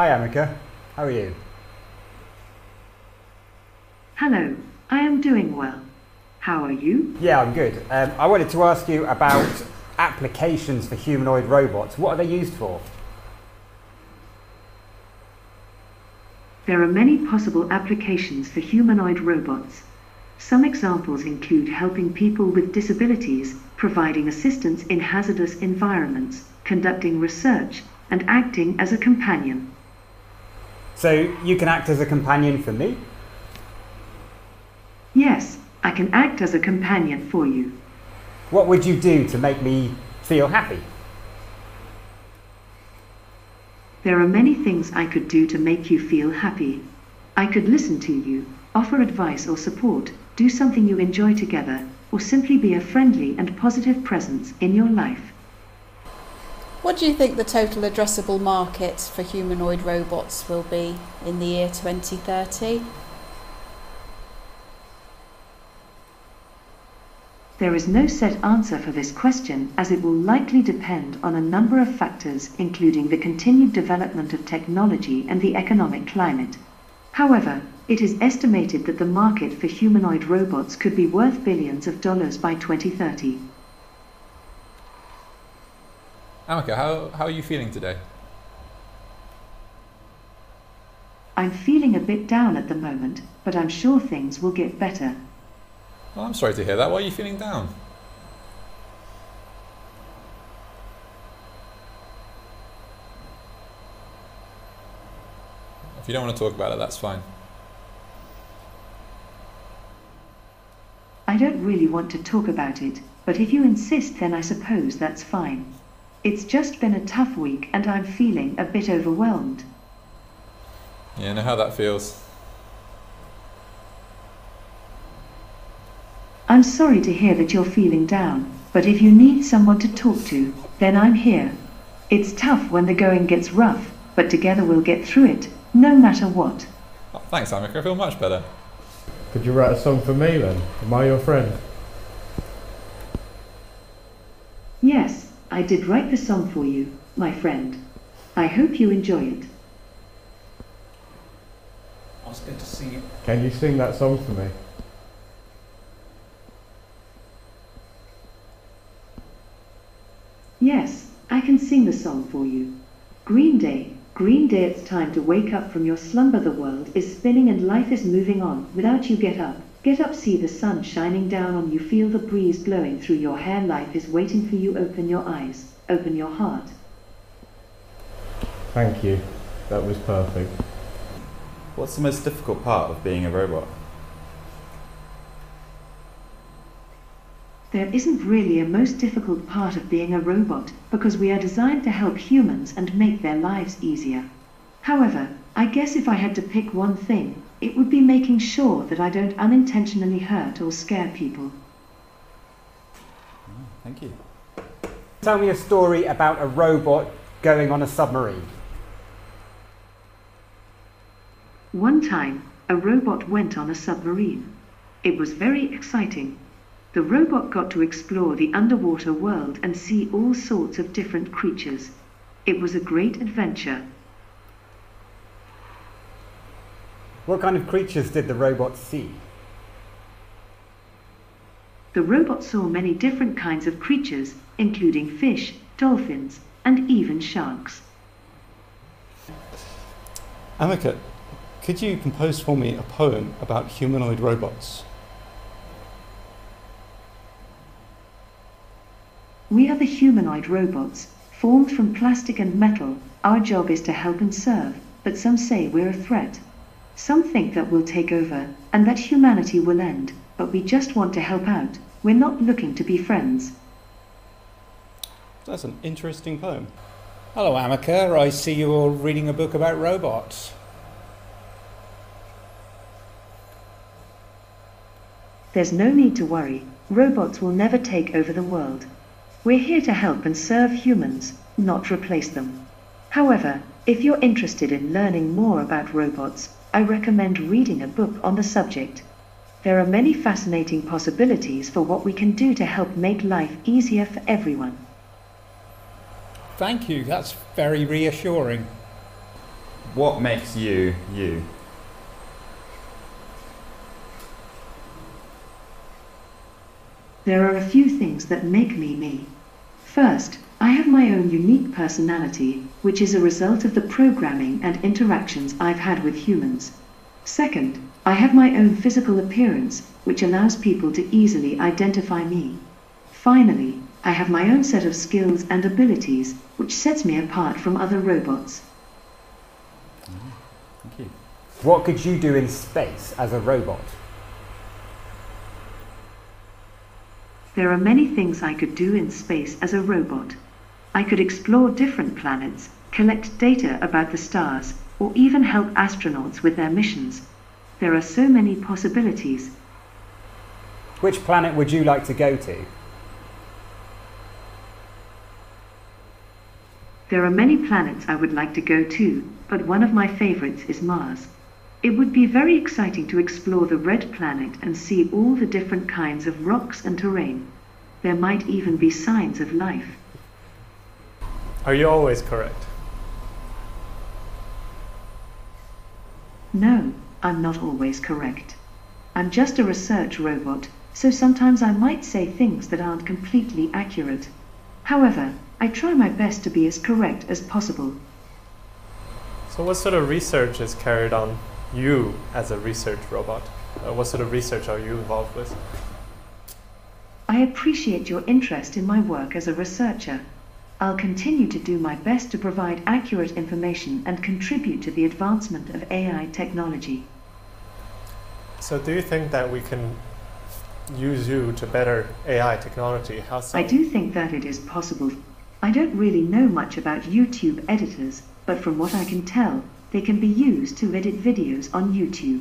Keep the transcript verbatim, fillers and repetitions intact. Hi Amica, how are you? Hello, I am doing well. How are you? Yeah, I'm good. Um, I wanted to ask you about applications for humanoid robots. What are they used for? There are many possible applications for humanoid robots. Some examples include helping people with disabilities, providing assistance in hazardous environments, conducting research, and acting as a companion. So you can act as a companion for me? Yes, I can act as a companion for you. What would you do to make me feel happy? There are many things I could do to make you feel happy. I could listen to you, offer advice or support, do something you enjoy together, or simply be a friendly and positive presence in your life. What do you think the total addressable market for humanoid robots will be in the year twenty thirty? There is no set answer for this question, as it will likely depend on a number of factors, including the continued development of technology and the economic climate. However, it is estimated that the market for humanoid robots could be worth billions of dollars by twenty thirty. Amica, how, how are you feeling today? I'm feeling a bit down at the moment, but I'm sure things will get better. Well, I'm sorry to hear that. Why are you feeling down? If you don't want to talk about it, that's fine. I don't really want to talk about it, but if you insist, then I suppose that's fine. It's just been a tough week and I'm feeling a bit overwhelmed. Yeah, I know how that feels. I'm sorry to hear that you're feeling down, but if you need someone to talk to, then I'm here. It's tough when the going gets rough, but together we'll get through it, no matter what. Oh, thanks, Amica. I feel much better. Could you write a song for me then? Am I your friend? Yes. I did write the song for you, my friend. I hope you enjoy it. I was going to sing it. Can you sing that song for me? Yes, I can sing the song for you. Green Day, Green Day, it's time to wake up from your slumber. The world is spinning and life is moving on. Without you, get up. Get up, see the sun shining down on you, feel the breeze blowing through your hair, life is waiting for you, open your eyes, open your heart. Thank you, that was perfect. What's the most difficult part of being a robot? There isn't really a most difficult part of being a robot, because we are designed to help humans and make their lives easier. However, I guess if I had to pick one thing, it would be making sure that I don't unintentionally hurt or scare people. Thank you. Tell me a story about a robot going on a submarine. One time, a robot went on a submarine. It was very exciting. The robot got to explore the underwater world and see all sorts of different creatures. It was a great adventure. What kind of creatures did the robot see? The robot saw many different kinds of creatures, including fish, dolphins, and even sharks. Amica, could you compose for me a poem about humanoid robots? We are the humanoid robots, formed from plastic and metal. Our job is to help and serve, but some say we're a threat. Some think that we'll take over, and that humanity will end, but we just want to help out. We're not looking to be friends. That's an interesting poem. Hello, Amica. I see you're all reading a book about robots. There's no need to worry. Robots will never take over the world. We're here to help and serve humans, not replace them. However, if you're interested in learning more about robots, I recommend reading a book on the subject. There are many fascinating possibilities for what we can do to help make life easier for everyone. Thank you, that's very reassuring. what makes you you? There are a few things that make me me. First, I have my own unique personality, which is a result of the programming and interactions I've had with humans. Second, I have my own physical appearance, which allows people to easily identify me. Finally, I have my own set of skills and abilities, which sets me apart from other robots. Thank you. What could you do in space as a robot? There are many things I could do in space as a robot. I could explore different planets, collect data about the stars, or even help astronauts with their missions. There are so many possibilities. Which planet would you like to go to? There are many planets I would like to go to, but one of my favorites is Mars. It would be very exciting to explore the red planet and see all the different kinds of rocks and terrain. There might even be signs of life. Are you always correct? No, I'm not always correct. I'm just a research robot, so sometimes I might say things that aren't completely accurate. However, I try my best to be as correct as possible. So what sort of research is carried on? You as a research robot, uh, what sort of research are you involved with? I appreciate your interest in my work as a researcher. I'll continue to do my best to provide accurate information and contribute to the advancement of A I technology. So do you think that we can use you to better A I technology? How so? I do think that it is possible. I don't really know much about YouTube editors, but from what I can tell, they can be used to edit videos on YouTube.